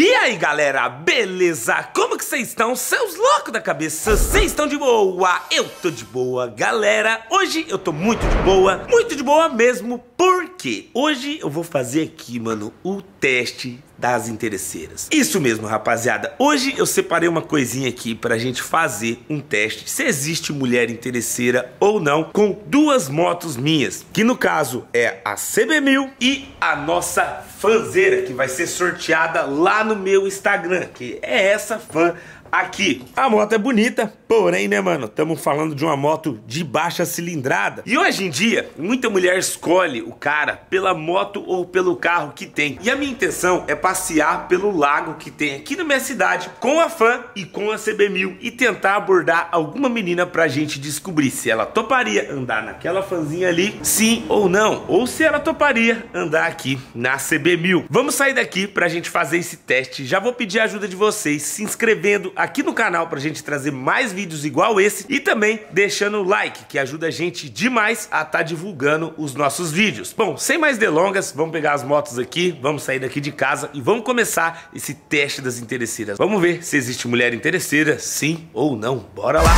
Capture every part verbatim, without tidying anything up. E aí galera, beleza? Como que vocês estão? Seus loucos da cabeça, vocês estão de boa? Eu tô de boa, galera. Hoje eu tô muito de boa, muito de boa mesmo, porque hoje eu vou fazer aqui, mano, o teste das interesseiras. Isso mesmo, rapaziada. Hoje eu separei uma coisinha aqui pra gente fazer um teste se existe mulher interesseira ou não com duas motos minhas, que no caso é a C B mil e a nossa fanzeira, que vai ser sorteada lá no meu Instagram, que é essa fan aqui. A moto é bonita, porém, né, mano, estamos falando de uma moto de baixa cilindrada. E hoje em dia, muita mulher escolhe o cara pela moto ou pelo carro que tem. E a minha intenção é passear pelo lago que tem aqui na minha cidade com a fan e com a C B mil e tentar abordar alguma menina pra gente descobrir se ela toparia andar naquela fanzinha ali, sim ou não, ou se ela toparia andar aqui na C B mil. Vamos sair daqui pra gente fazer esse teste. Já vou pedir a ajuda de vocês se inscrevendo aqui aqui no canal pra gente trazer mais vídeos igual esse e também deixando o like, que ajuda a gente demais a tá divulgando os nossos vídeos. Bom, sem mais delongas, vamos pegar as motos aqui, vamos sair daqui de casa e vamos começar esse teste das interesseiras. Vamos ver se existe mulher interesseira, sim ou não. Bora lá!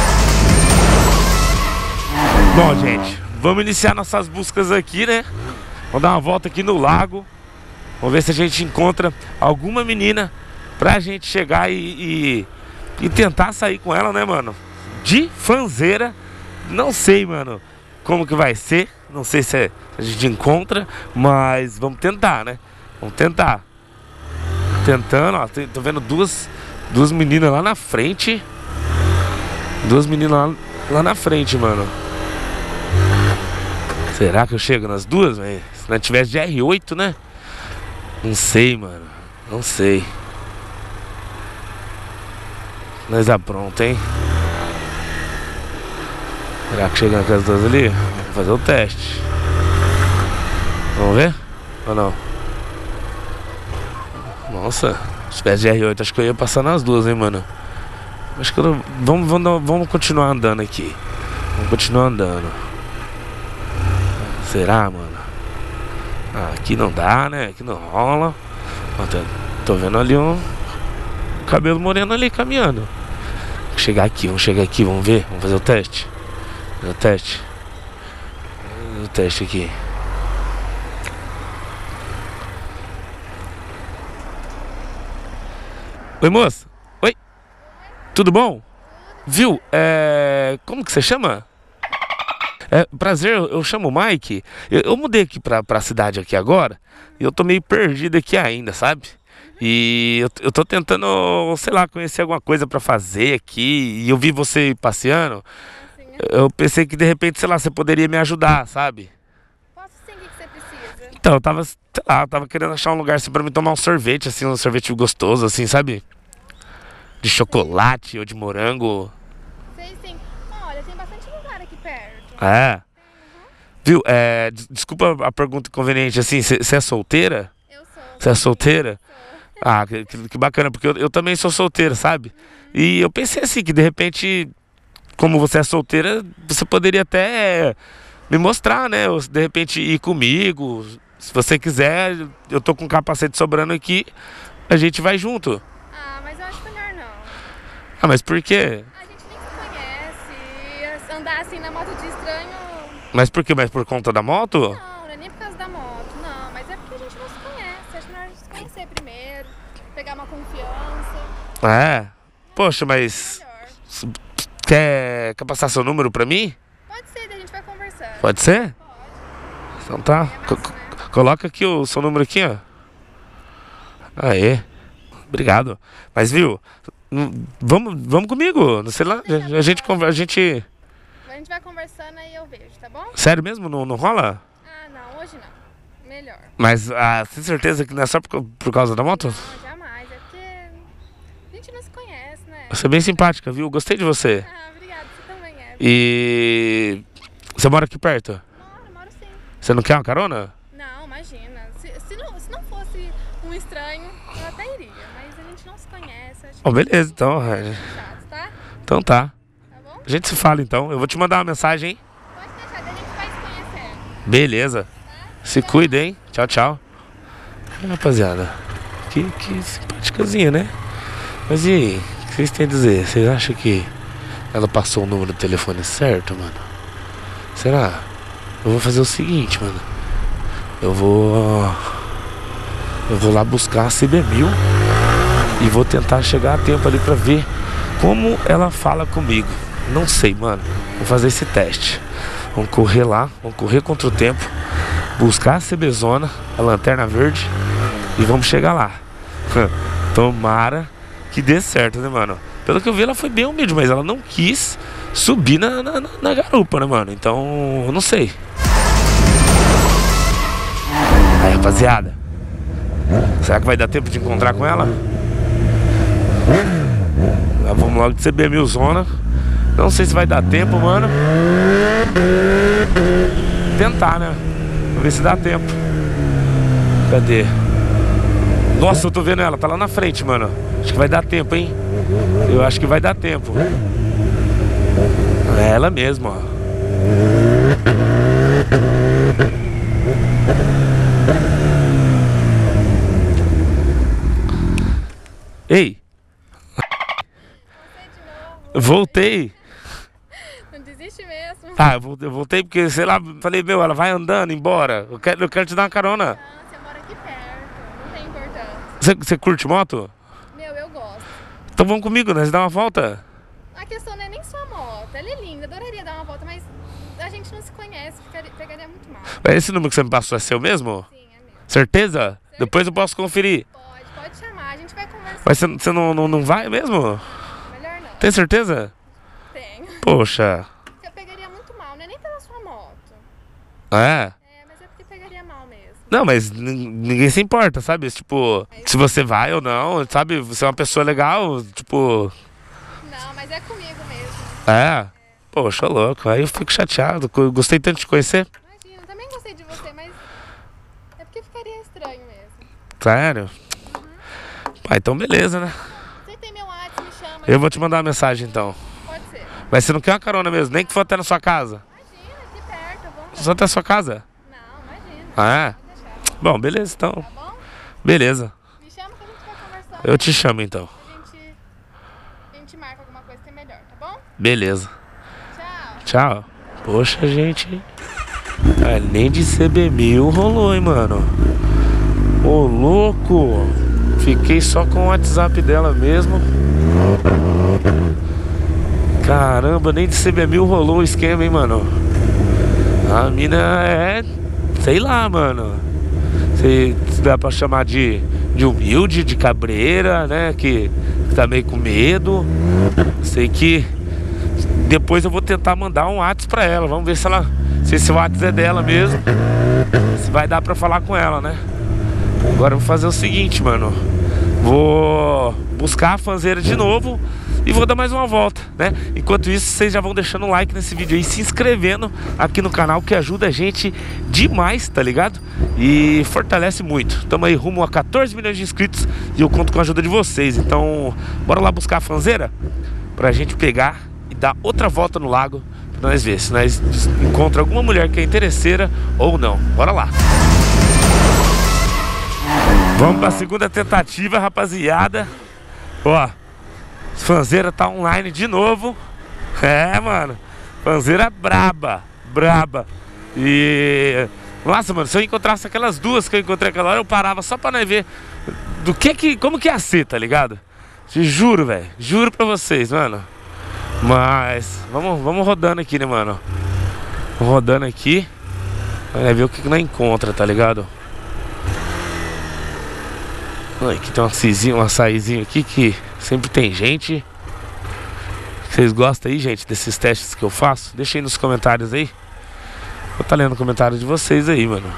Bom, gente, vamos iniciar nossas buscas aqui, né? Vamos dar uma volta aqui no lago, vamos ver se a gente encontra alguma menina pra gente chegar e... e... E tentar sair com ela, né, mano? De fanzeira. Não sei, mano, como que vai ser. Não sei se a gente encontra, mas vamos tentar, né? Vamos tentar. Tentando, ó. Tô vendo duas, duas meninas lá na frente. Duas meninas lá, lá na frente, mano. Será que eu chego nas duas, velho? Se não tivesse de R oito, né? Não sei, mano. Não sei. Nós apronta, hein? Será que chegando com as duas ali? Vamos fazer o teste. Vamos ver? Ou não? Nossa, se tivesse de R oito, acho que eu ia passar nas duas, hein, mano? Acho que eu não... Vamos, vamos, vamos continuar andando aqui. Vamos continuar andando. Será, mano? Ah, aqui não dá, né? Aqui não rola. Tô vendo ali um... cabelo moreno ali, caminhando. Vamos chegar aqui, vamos chegar aqui, vamos ver. Vamos fazer o teste. Fazer o teste. Fazer o teste aqui. Oi, moça. Oi. Tudo bom? Viu? É... Como que você chama? É, prazer, eu chamo o Mike. Eu, eu mudei aqui pra, pra cidade aqui agora. E eu tô meio perdido aqui ainda, sabe? E eu, eu tô tentando, sei lá, conhecer alguma coisa pra fazer aqui. E eu vi você passeando. Eu pensei que de repente, sei lá, você poderia me ajudar, sabe? Posso sim, o que você precisa? Então, eu tava, sei lá, eu tava querendo achar um lugar assim pra mim tomar um sorvete, assim, um sorvete gostoso, assim, sabe? De chocolate, sim, ou de morango. Sei sim. Olha, tem bastante lugar aqui perto. É? Tem, uhum. Viu, é, desculpa a pergunta inconveniente, assim, você é solteira? Eu sou. Você é solteira? Ah, que, que bacana, porque eu, eu também sou solteiro, sabe? E eu pensei assim, que de repente, como você é solteira, você poderia até me mostrar, né? Ou de repente ir comigo, se você quiser, eu tô com um capacete sobrando aqui, a gente vai junto. Ah, mas eu acho melhor não. Ah, mas por quê? A gente nem se conhece, andar assim na moto de estranho... Mas por quê? Mas por conta da moto? Não. Pegar uma confiança. É? Poxa, mas... Quer, quer passar seu número pra mim? Pode ser, daí a gente vai conversar. Pode ser? Pode. Então tá. É massa, né? Coloca aqui o seu número aqui, ó. Aê. Obrigado. Mas viu, vamos, vamos comigo, não sei lá. A gente conversa, a gente... A gente vai conversando e eu vejo, tá bom? Sério mesmo? Não, não rola? Ah, não. Hoje não. Melhor. Mas ah, tem certeza que não é só por, por causa da moto? Não, já. Você é bem simpática, viu? Gostei de você. Ah, obrigado. Você também é. E... Você mora aqui perto? Moro, moro sim. Você não quer uma carona? Não, imagina. Se, se, não, se não fosse um estranho, eu até iria. Mas a gente não se conhece. Acho oh, que beleza, que... então. Chato, tá? Então tá. Tá bom? A gente se fala, então. Eu vou te mandar uma mensagem, hein? Pode deixar, daí a gente vai se conhecer. Beleza. Tá? Se cuida, hein? Tchau, tchau. Rapaziada, aqui, que simpaticazinha, né? Mas e aí, o que vocês têm a dizer? Vocês acham que ela passou o número do telefone certo, mano? Será? Eu vou fazer o seguinte, mano. Eu vou... Eu vou lá buscar a C B mil e vou tentar chegar a tempo ali pra ver como ela fala comigo. Não sei, mano. Vou fazer esse teste. Vamos correr lá, vamos correr contra o tempo, buscar a CBzona, a lanterna verde, e vamos chegar lá. Tomara que dê certo, né, mano? Pelo que eu vi, ela foi bem humilde, mas ela não quis subir na, na, na garupa, né, mano? Então, eu não sei. Aí, rapaziada, será que vai dar tempo de encontrar com ela? Já vamos logo de C B mil zona. Não sei se vai dar tempo, mano. Tentar, né? Vamos ver se dá tempo. Cadê? Nossa, eu tô vendo ela, tá lá na frente, mano. Acho que vai dar tempo, hein? Eu acho que vai dar tempo. É ela mesmo, ó. Ei! Voltei! Tá, eu voltei porque, sei lá, falei, meu, ela vai andando embora. Eu quero, eu quero te dar uma carona. Não, você mora aqui perto, não tem importância. Você, você curte moto? Meu, eu gosto. Então vamos comigo, né? Você dá uma volta? A questão não é nem sua moto, ela é linda, adoraria dar uma volta, mas a gente não se conhece, ficaria, pegaria muito mal. Esse número que você me passou é seu mesmo? Sim, é mesmo. Certeza? Certeza? Depois eu posso conferir. Pode, pode chamar, a gente vai conversar. Mas você, você não, não, não vai mesmo? Melhor não. Tem certeza? Tenho. Poxa. É? É, mas é porque pegaria mal mesmo. Não, mas ninguém se importa, sabe? Tipo, mas... se você vai ou não, sabe? Você é uma pessoa legal, tipo... Não, mas é comigo mesmo. É? É. Poxa, louco. Aí eu fico chateado. Gostei tanto de te conhecer. Imagina, eu também gostei de você, mas... É porque ficaria estranho mesmo. Sério? Uhum. Ah, então beleza, né? Você tem meu WhatsApp, me chama. Eu vou te mandar uma mensagem, então. Pode ser. Mas você não quer uma carona mesmo? Nem que for até na sua casa? Só até a sua casa? Não, imagina. Ah, é? Bom, beleza, então. Tá bom? Beleza. Me chama que a gente vai conversar. Eu te chamo, então. A gente, a gente marca alguma coisa que é melhor, tá bom? Beleza. Tchau. Tchau. Poxa, gente. Ah, nem de C B mil rolou, hein, mano. Ô, louco. Fiquei só com o WhatsApp dela mesmo. Caramba, nem de C B mil rolou o esquema, hein, mano. A mina é, sei lá, mano, se dá pra chamar de, de humilde, de cabreira, né, que, que tá meio com medo. Sei que depois eu vou tentar mandar um WhatsApp pra ela, vamos ver se ela, se esse WhatsApp é dela mesmo, se vai dar pra falar com ela, né. Agora eu vou fazer o seguinte, mano, vou buscar a fanzeira de novo e vou dar mais uma volta, né? Enquanto isso, vocês já vão deixando o like nesse vídeo aí, se inscrevendo aqui no canal, que ajuda a gente demais, tá ligado? E fortalece muito. Tamo aí rumo a quatorze milhões de inscritos e eu conto com a ajuda de vocês. Então, bora lá buscar a fanzeira pra gente pegar e dar outra volta no lago pra nós ver se nós encontra alguma mulher que é interesseira ou não. Bora lá! Vamos pra segunda tentativa, rapaziada. Ó... Fanzeira tá online de novo. É, mano. Fanzeira braba. Braba. E... Nossa, mano, se eu encontrasse aquelas duas que eu encontrei aquela hora, eu parava só pra nós ver do que que... Como que ia ser, tá ligado? Te juro, velho. Juro pra vocês, mano. Mas... Vamos, vamos rodando aqui, né, mano? Rodando aqui. Vai ver o que que nós encontra, tá ligado? Aqui tem um açaizinho, um açaizinho aqui que... Sempre tem gente. Vocês gostam aí, gente, desses testes que eu faço? Deixa aí nos comentários aí. Vou estar lendo o comentário de vocês aí, mano.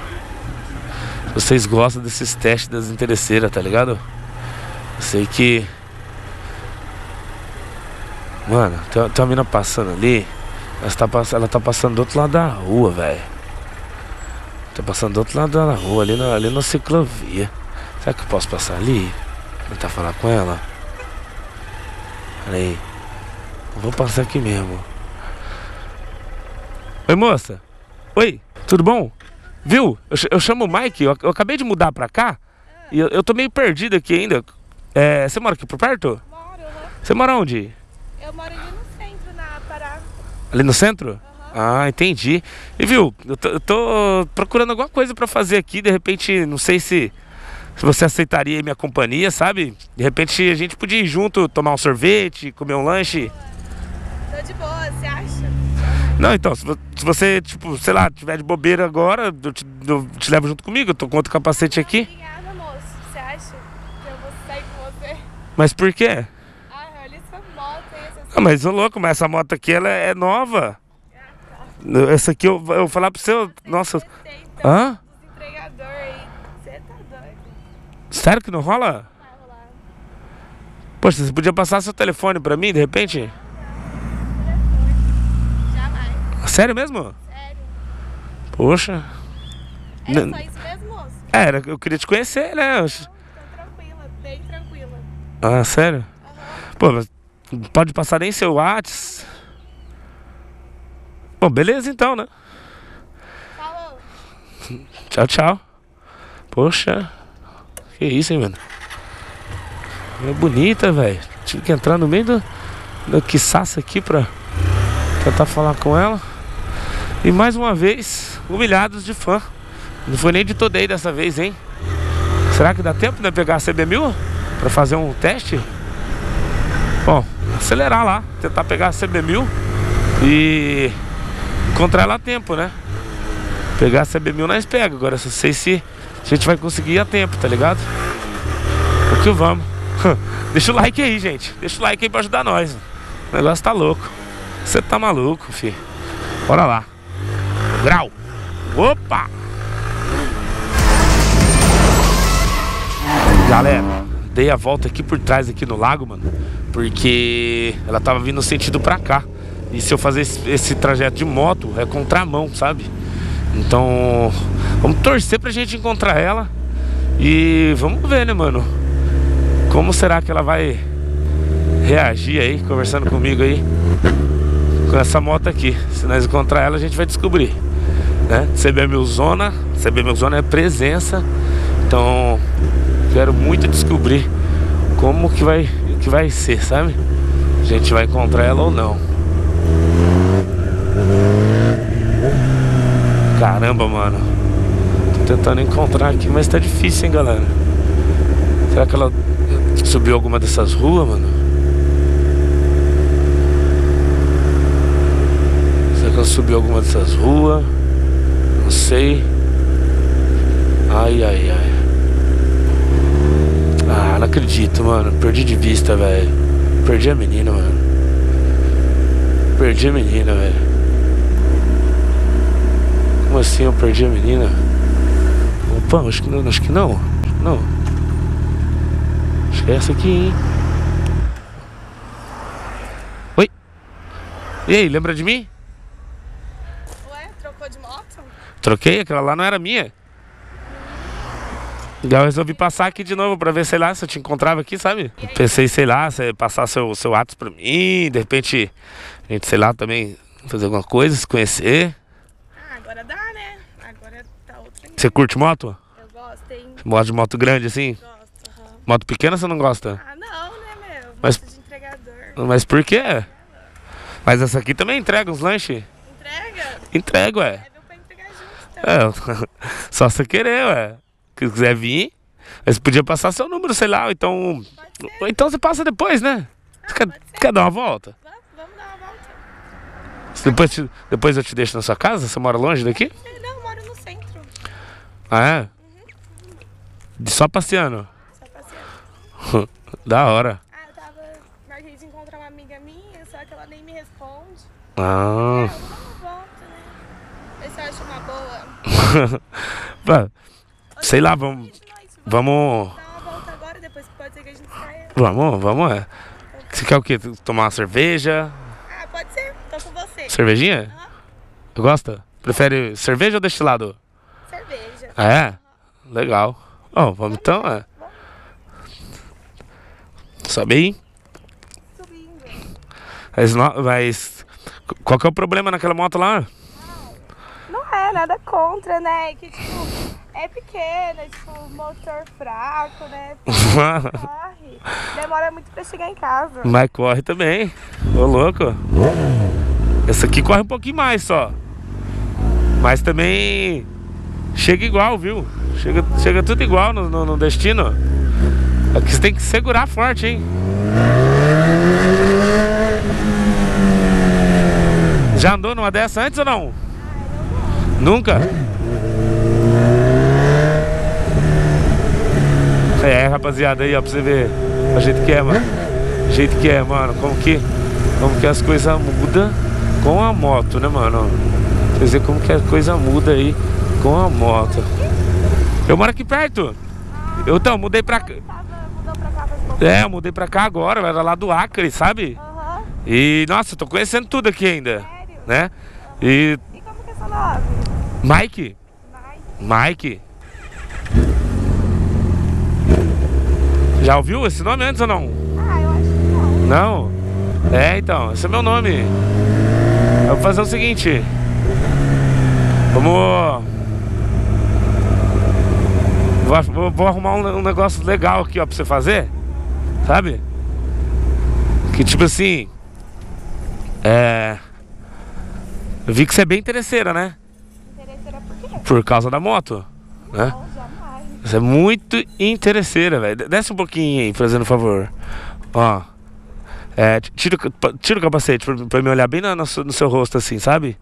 Vocês gostam desses testes das interesseiras, tá ligado? Eu sei que... Mano, tem, tem uma mina passando ali. Ela tá, ela tá passando do outro lado da rua, velho. Tá passando do outro lado da rua, ali na, ali na ciclovia. Será que eu posso passar ali? Tentar falar com ela? Peraí, eu vou passar aqui mesmo. Oi, moça. Oi, tudo bom? Viu? Eu, eu chamo o Mike, eu, eu acabei de mudar pra cá. E eu, eu tô meio perdido aqui ainda. É, você mora aqui por perto? Moro, né? Você mora onde? Eu moro ali no centro, na Pará. Ali no centro? Uhum. Ah, entendi. E viu, eu tô, eu tô procurando alguma coisa pra fazer aqui. De repente, não sei se, se você aceitaria minha companhia, sabe? De repente a gente podia ir junto, tomar um sorvete, comer um lanche. Tô de boa, você acha? Não, então, se você, tipo, sei lá, tiver de bobeira agora, eu te, eu te levo junto comigo, eu tô com outro capacete aqui. Obrigada, moço. Você acha que eu vou sair com você? Mas por quê? Ah, olha essa moto aí. Essa... Ah, mas ô louco, mas essa moto aqui, ela é nova. Ah, tá. Essa aqui, eu, eu vou falar pro seu... Nossa... Hã? Entregador aí. Você tá doido. Sério que não rola? Não vai rolar. Poxa, você podia passar seu telefone pra mim, de repente? Sério mesmo? Sério. Poxa. É só isso mesmo, moço? É, eu queria te conhecer, né? Não, tá tranquila, bem tranquila. Ah, sério? Uhum. Pô, mas pode passar nem seu WhatsApp. Bom, beleza então, né? Falou. Tchau, tchau. Poxa. Que isso, hein, mano? É bonita, velho. Tive que entrar no meio do... do quiçaça aqui pra... tentar falar com ela. E mais uma vez, humilhados de fã. Não foi nem de Today dessa vez, hein? Será que dá tempo de pegar a C B mil? Pra fazer um teste? Bom, acelerar lá. Tentar pegar a C B mil e encontrar ela a tempo, né? Pegar a C B mil nós pega. Agora só sei se a gente vai conseguir a tempo, tá ligado? O que vamos. Deixa o like aí, gente. Deixa o like aí pra ajudar nós. O negócio tá louco. Você tá maluco, filho. Bora lá. Grau. Opa! Galera, dei a volta aqui por trás, aqui no lago, mano. Porque ela tava vindo no sentido pra cá. E se eu fazer esse, esse trajeto de moto, é contramão, sabe? Então, vamos torcer pra gente encontrar ela. E vamos ver, né, mano? Como será que ela vai reagir aí, conversando comigo aí? Com essa moto aqui, se nós encontrar ela a gente vai descobrir, né? C B mil zona, C B mil zona é presença, então quero muito descobrir como que vai, que vai ser, sabe? A gente vai encontrar ela ou não. Caramba, mano, tô tentando encontrar aqui, mas tá difícil, hein, galera? Será que ela subiu alguma dessas ruas, mano? Subiu alguma dessas ruas, não sei. Ai, ai, ai. Ah, não acredito, mano. Perdi de vista, velho. Perdi a menina, mano. Perdi a menina, velho. Como assim eu perdi a menina? Opa, acho que não. Acho que não. Não. Acho que é essa aqui, hein? Oi? E aí, lembra de mim? De moto? Troquei, aquela lá não era minha. Eu resolvi passar aqui de novo pra ver, sei lá, se eu te encontrava aqui, sabe? Pensei, sei lá, se passar seu, seu ato pra mim, de repente a gente, sei lá, também fazer alguma coisa, se conhecer. Ah, agora dá, né? Agora tá outro. Você curte moto? Eu gosto, hein? Você gosta de moto grande assim? Gosto, uhum. Moto pequena você não gosta? Ah, não, né, meu? Mas, de entregador. Mas por quê? É, mas essa aqui também entrega uns lanches. Entrega? Entrega, ué. É, deu pra entregar junto também. É, só você querer, ué. Se quiser vir, você podia passar seu número, sei lá, então... Então você passa depois, né? Ah, quer, quer dar uma volta? Vamos, vamos dar uma volta. Depois, te, depois eu te deixo na sua casa? Você mora longe daqui? Não, eu moro no centro. Ah, é? Uhum. Só passeando? Só passeando. Da hora. Ah, eu tava... Marquei de encontrar uma amiga minha, só que ela nem me responde. Ah... É, eu acho uma boa. Sei lá, vamos. Vamos. Vamos, vamos. É. Você quer o quê? Tomar uma cerveja? Ah, pode ser. Tô com você. Cervejinha? Uhum. Gosta? Prefere cerveja ou destilado? Cerveja. Ah, é? Uhum. Legal. Ó, oh, vamos então. É. Sobe aí. Subindo. Mas, mas. Qual que é o problema naquela moto lá? Nada contra, né? Que tipo, é pequena, tipo, motor fraco, né? Corre. Demora muito pra chegar em casa. Mas corre também. Ô, louco. Essa aqui corre um pouquinho mais só. Mas também chega igual, viu? Chega, chega tudo igual no, no, no destino. Aqui você tem que segurar forte, hein? Já andou numa dessa antes ou não? Ah, não. Nunca? É, rapaziada, aí ó, pra você ver a gente que é, mano. A gente que é, mano, como que, como que as coisas mudam com a moto, né, mano? Quer dizer, como que a coisa muda aí com a moto. Eu moro aqui perto. Ah, eu então, mudei pra cá. Mudou pra cá faz É, eu mudei pra cá agora, era lá do Acre, sabe? Aham. Uhum. E, nossa, eu tô conhecendo tudo aqui ainda. Sério? Né? Uhum. E... e como que é seu nome? Mike. Mike. Mike. Já ouviu esse nome antes ou não? Ah, eu acho que não. Não? É, então, esse é meu nome. Eu vou fazer o seguinte. Vamos... Vou, vou arrumar um, um negócio legal aqui, ó, pra você fazer. Sabe? Que tipo assim... É... Eu vi que você é bem interesseira, né? Interesseira por quê? Por causa da moto, não, né? Jamais. Você é muito interesseira, velho. Desce um pouquinho aí, fazendo um favor. Ó. É, tira, tira o capacete pra, pra me olhar bem na, no, no seu rosto, assim, sabe?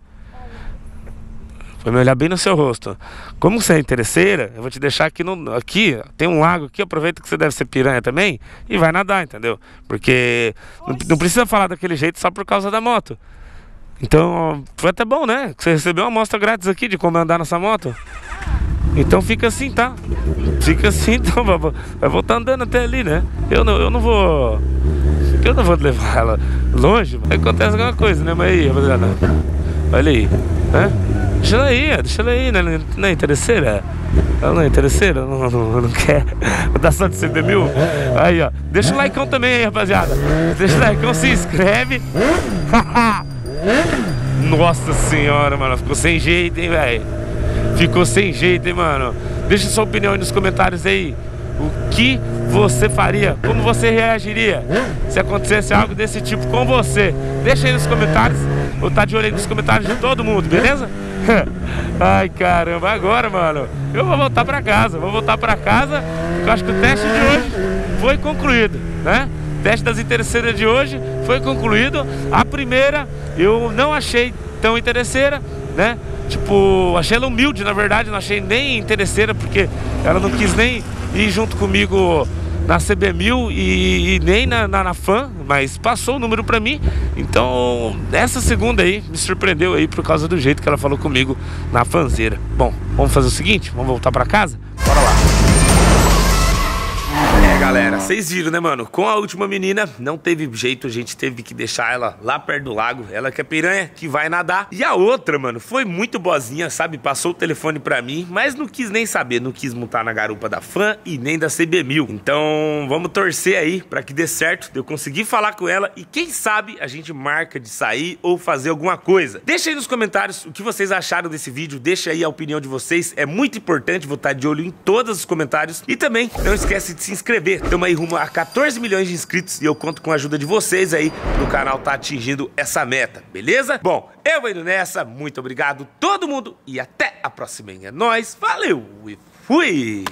Vai me olhar bem no seu rosto. Como você é interesseira, eu vou te deixar aqui, no, aqui tem um lago aqui, aproveita que você deve ser piranha também e vai nadar, entendeu? Porque não, não precisa falar daquele jeito só por causa da moto. Então, foi até bom, né? Você recebeu uma amostra grátis aqui de como andar nessa moto. Então fica assim, tá? Fica assim, então vai voltar andando até ali, né? Eu não, eu não vou... Eu não vou levar ela longe, mas acontece alguma coisa, né? Mas aí, rapaziada, olha aí, né? Deixa ela aí, deixa ela aí, né? Não é interesseira? Ela não é interesseira? Não, não, não quer? Vou dar só de C B mil? Aí, ó. Deixa o likeão também aí, rapaziada. Deixa o likeão, se inscreve. Nossa senhora, mano. Ficou sem jeito, hein, velho? Ficou sem jeito, hein, mano? Deixa sua opinião aí nos comentários aí. O que você faria? Como você reagiria se acontecesse algo desse tipo com você? Deixa aí nos comentários. Vou estar de olho aí nos comentários de todo mundo, beleza? Ai, caramba, agora, mano, eu vou voltar pra casa, vou voltar pra casa, porque eu acho que o teste de hoje foi concluído, né? O teste das interesseiras de hoje foi concluído. A primeira eu não achei tão interesseira, né? Tipo, achei ela humilde, na verdade, não achei nem interesseira, porque ela não quis nem ir junto comigo na C B mil e, e nem na, na, na FAN, mas passou o número pra mim. Então, essa segunda aí me surpreendeu aí por causa do jeito que ela falou comigo na fanzeira. Bom, vamos fazer o seguinte, vamos voltar pra casa? Bora lá. É, galera, vocês viram, né, mano? Com a última menina, não teve jeito, a gente teve que deixar ela lá perto do lago. Ela que é piranha, que vai nadar. E a outra, mano, foi muito boazinha, sabe? Passou o telefone pra mim, mas não quis nem saber. Não quis montar na garupa da FAN e nem da C B mil. Então, vamos torcer aí pra que dê certo. Eu consegui falar com ela e quem sabe a gente marca de sair ou fazer alguma coisa. Deixa aí nos comentários o que vocês acharam desse vídeo. Deixa aí a opinião de vocês. É muito importante, vou estar de olho em todos os comentários. E também, não esquece de se inscrever. Estamos aí rumo a quatorze milhões de inscritos e eu conto com a ajuda de vocês aí pro canal tá atingindo essa meta, beleza? Bom, eu vou indo nessa, muito obrigado todo mundo e até a próxima. É nóis, valeu e fui!